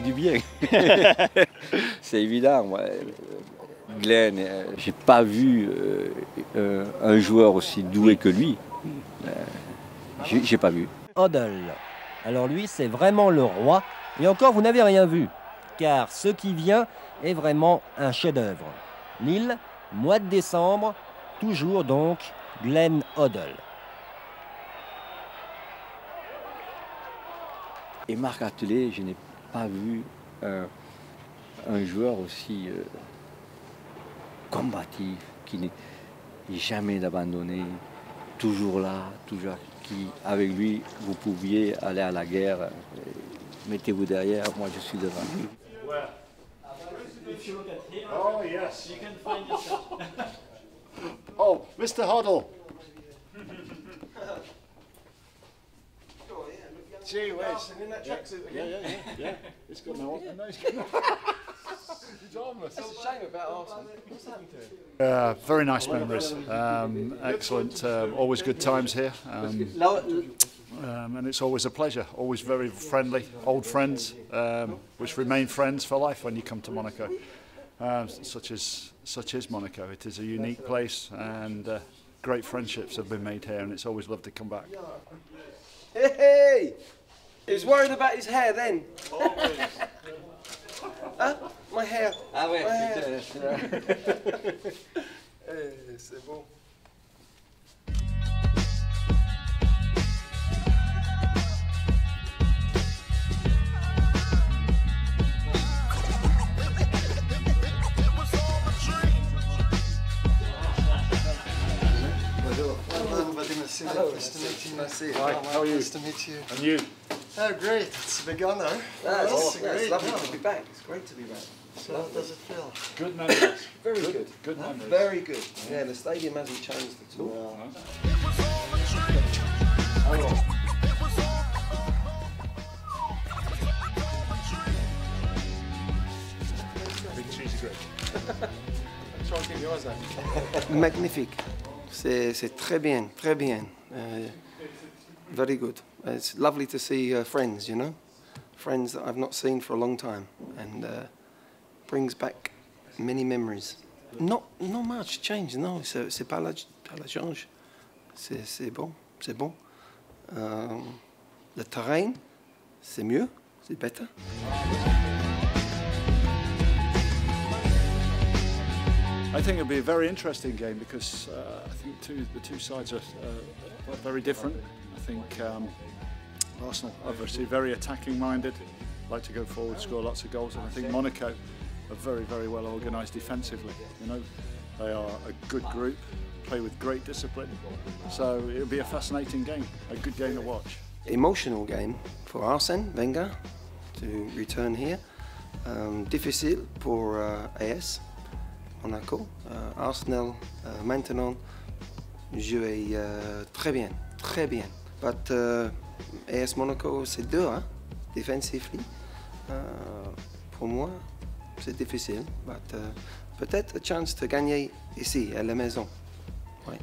fait du bien. C'est évident. Moi, Glenn, j'ai pas vu un joueur aussi doué que lui. J'ai pas vu. O'Dell. Alors lui, c'est vraiment le roi. Et encore, vous n'avez rien vu. Car ce qui vient est vraiment un chef-d'œuvre. Lille, mois de décembre, toujours donc Glenn Hoddle. Et Marc Attelé, je n'ai pas vu un joueur aussi combatif, qui n'est jamais abandonné, toujours là, toujours qui, avec lui, vous pouviez aller à la guerre. Mettez-vous derrière, moi je suis devant. Well, if you look at here, oh yes, you can find yourself. Oh, Mr. Hoddle. Gee whiz. And in that tracksuit again. Yeah. It's got no arm. It's armless. It's a shame about Arsenal. What's happened to him? Very nice memories. Excellent. Always good times here. And it's always a pleasure, always very friendly, old friends, which remain friends for life when you come to Monaco. Such is Monaco. It is a unique place, and great friendships have been made here, and it's always lovely to come back. Hey! He was worried about his hair then. Huh? My hair. Ah oui, c'est bon. Hello, nice to meet you. Nice to meet you. Hi, how are you? Nice to meet you. And you? Oh, great. It's begun now. It's lovely to be back. It's great to be back. So how does it feel? Good memories. Very good. Good memories. Very good. Yeah, the stadium hasn't changed at all. No. Big cheesy grip. Try and keep yours out. Magnifique. C'est très bien, très bien. Very good. It's lovely to see friends, you know, friends that I've not seen for a long time, and brings back many memories. Not much change, no. C'est pas la change. C'est bon, c'est bon. Le terrain, c'est mieux, c'est better. I think it'll be a very interesting game because I think the two sides are very different. I think Arsenal obviously very attacking minded, like to go forward, score lots of goals, and I think Monaco are very well organised defensively. You know, they are a good group, play with great discipline, so it'll be a fascinating game, a good game to watch. Emotional game for Arsene Wenger to return here. Difficile for AS. Monaco, Arsenal, maintenant, jouent très bien. But AS Monaco, c'est deux, hein, defensively. Pour moi, c'est difficile, but peut-être une chance de gagner ici, à la maison. Ouais.